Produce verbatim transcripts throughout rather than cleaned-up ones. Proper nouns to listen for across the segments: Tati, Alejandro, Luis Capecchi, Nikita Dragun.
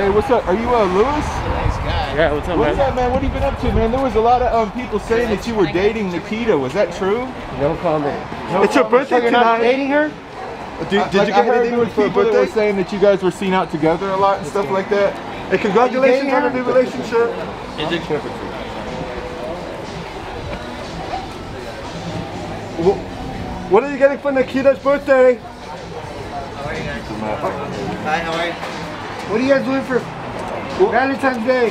Hey, what's up? Are you uh, Luis? Nice guy. Yeah, what's up, what's man? What's up, man? What have you been up to, man? There was a lot of um, people saying that you were dating Nikita. Was that true? No comment. No it's comment. Your birthday so you're tonight. Not dating her? Did, did like, you get her anything for a birthday? They were saying that you guys were seen out together a lot and stuff like that. Hey, congratulations on the new relationship. Is it perfect? What are you getting for Nikita's birthday? How are you guys? Hi, how are you? What are you guys doing for Valentine's Day?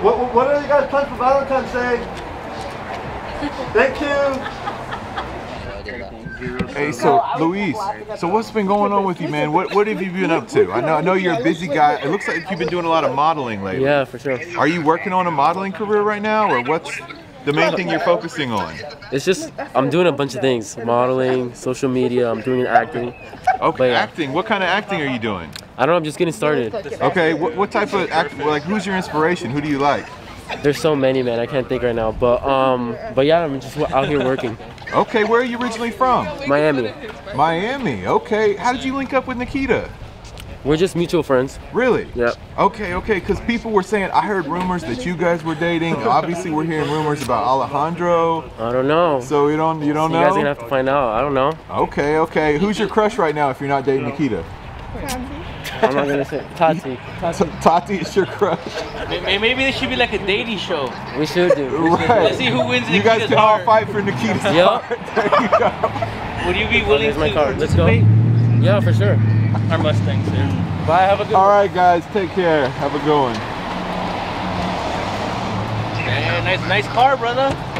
what, what are you guys planning for Valentine's Day? Thank you. Hey, so Luis, so what's been going on with you, man? What what have you been up to? I know I know you're a busy guy. It looks like you've been doing a lot of modeling lately. Yeah, for sure. Are you working on a modeling career right now, or what's the main thing you're focusing on? It's just, I'm doing a bunch of things. Modeling, social media, I'm doing acting. Okay, yeah. Acting. What kind of acting are you doing? I don't know, I'm just getting started. Okay, what, what type of acting, like who's your inspiration? Who do you like? There's so many, man, I can't think right now. But um, but yeah, I'm just out here working. Okay, where are you originally from? Miami. Miami, okay. How did you link up with Nikita? We're just mutual friends. Really? Yeah. Okay, okay, because people were saying, I heard rumors that you guys were dating. Obviously, we're hearing rumors about Alejandro. I don't know. So you don't, you don't know? You guys are going to have to find out. I don't know. Okay, okay. Who's your crush right now if you're not dating Nikita? I'm not going to say Tati. Tati. Tati is your crush. Maybe this should be like a dating show. We should do. We right. Should do. Let's see who wins Nikita's You guys can all fight for Nikita's heart. Yep. Would you be willing to participate? Yeah, for sure. Our Mustangs here. Bye, have a good one. All right, guys, take care. Have a good one. Yeah, nice, nice car, brother.